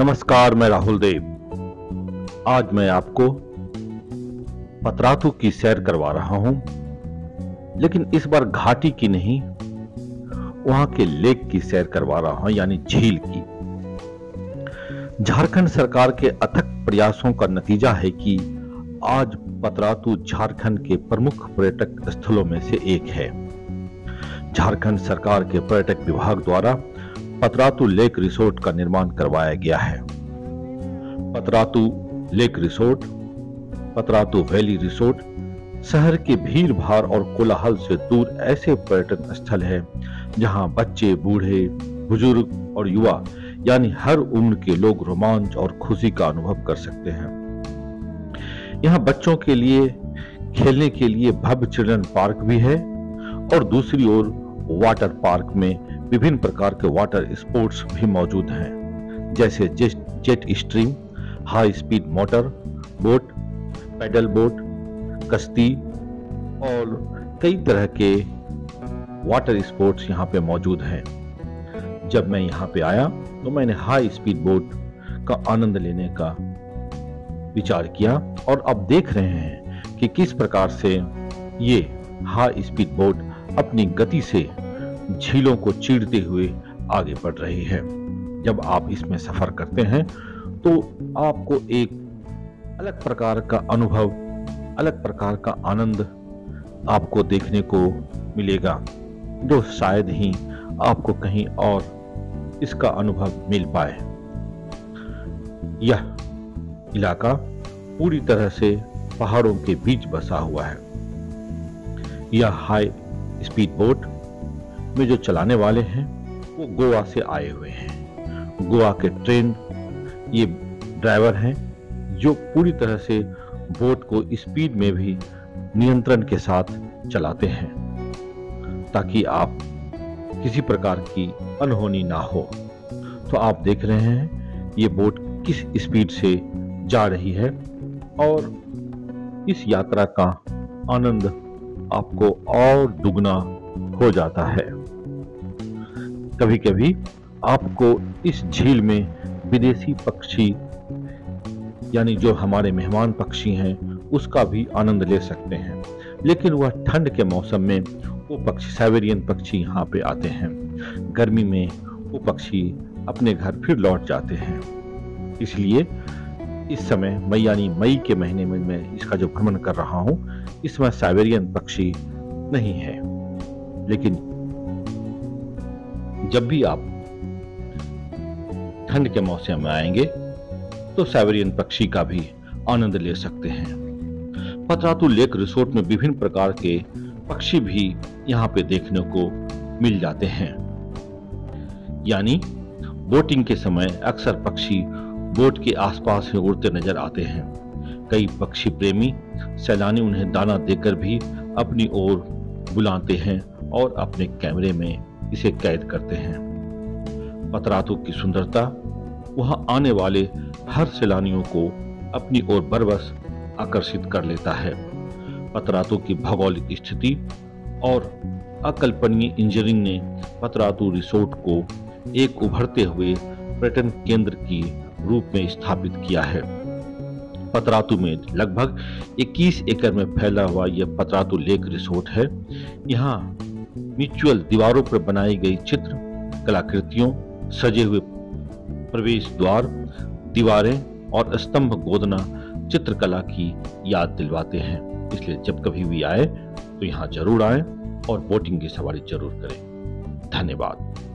नमस्कार, मैं राहुल देव। आज मैं आपको पतरातू की सैर करवा रहा हूं, लेकिन इस बार घाटी की नहीं, वहां के लेक की सैर करवा रहा हूं, यानी झील की। झारखंड सरकार के अथक प्रयासों का नतीजा है कि आज पतरातू झारखंड के प्रमुख पर्यटक स्थलों में से एक है। झारखंड सरकार के पर्यटक विभाग द्वारा पतरातू लेक रिसोर्ट का निर्माण करवाया गया है। Patratu lake resort, Patratu valley resort शहर के भीड़ भाड़ और कोलाहल से दूर ऐसे पर्यटन स्थल है जहां बच्चे, बूढ़े, बुजुर्ग और युवा यानी हर उम्र के लोग रोमांच और खुशी का अनुभव कर सकते हैं। यहाँ बच्चों के लिए खेलने के लिए भव्य चिल्ड्रन पार्क भी है और दूसरी ओर वाटर पार्क में विभिन्न प्रकार के वाटर स्पोर्ट्स भी मौजूद हैं, जैसे jet stream, high speed motor boat, paddle boat, कश्ती और कई तरह के वाटर स्पोर्ट्स यहाँ पे मौजूद हैं। जब मैं यहाँ पे आया तो मैंने हाई स्पीड बोट का आनंद लेने का विचार किया और अब देख रहे हैं कि किस प्रकार से ये हाई स्पीड बोट अपनी गति से झीलों को चीरते हुए आगे बढ़ रही है। जब आप इसमें सफर करते हैं तो आपको एक अलग प्रकार का अनुभव, अलग प्रकार का आनंद आपको देखने को मिलेगा, जो शायद ही आपको कहीं और इसका अनुभव मिल पाए। यह इलाका पूरी तरह से पहाड़ों के बीच बसा हुआ है। यह हाई स्पीड बोट में जो चलाने वाले हैं वो गोवा से आए हुए हैं। गोवा के ट्रेन ये ड्राइवर हैं जो पूरी तरह से बोट को स्पीड में भी नियंत्रण के साथ चलाते हैं ताकि आप किसी प्रकार की अनहोनी ना हो। तो आप देख रहे हैं ये बोट किस स्पीड से जा रही है और इस यात्रा का आनंद आपको और दुगना हो जाता है। कभी कभी आपको इस झील में विदेशी पक्षी यानी जो हमारे मेहमान पक्षी हैं उसका भी आनंद ले सकते हैं, लेकिन वह ठंड के मौसम में वो पक्षी साइबेरियन पक्षी यहाँ पे आते हैं। गर्मी में वो पक्षी अपने घर फिर लौट जाते हैं। इसलिए इस समय मई यानी मई के महीने में मैं इसका जो भ्रमण कर रहा हूँ इसमें साइबेरियन पक्षी नहीं है, लेकिन जब भी आप ठंड के मौसम में आएंगे तो साइबेरियन पक्षी का भी आनंद ले सकते हैं। पतरातू लेक रिसोर्ट में विभिन्न प्रकार के पक्षी भी यहाँ पे देखने को मिल जाते हैं, यानी बोटिंग के समय अक्सर पक्षी बोट के आसपास ही उड़ते नजर आते हैं। कई पक्षी प्रेमी सैलानी उन्हें दाना देकर भी अपनी ओर बुलाते हैं और अपने कैमरे में इसे कैद करते हैं। पतरातू की सुंदरता वहाँ आने वाले हर सैलानियों को अपनी ओर बरबस आकर्षित कर लेता है। पतरातू की भौगोलिक स्थिति और अकल्पनीय इंजीनियरिंग ने पतरातू रिसोर्ट को एक उभरते हुए पर्यटन केंद्र की रूप में स्थापित किया है। पतरातू में लगभग 21 एकड़ में फैला हुआ यह पतरातू लेक रिसोर्ट है। यहाँ म्यूचुअल दीवारों पर बनाई गई चित्र कलाकृतियों, सजे हुए प्रवेश द्वार, दीवारें और स्तंभ गोदना चित्रकला की याद दिलवाते हैं। इसलिए जब कभी भी आए तो यहाँ जरूर आएं और बोटिंग की सवारी जरूर करें। धन्यवाद।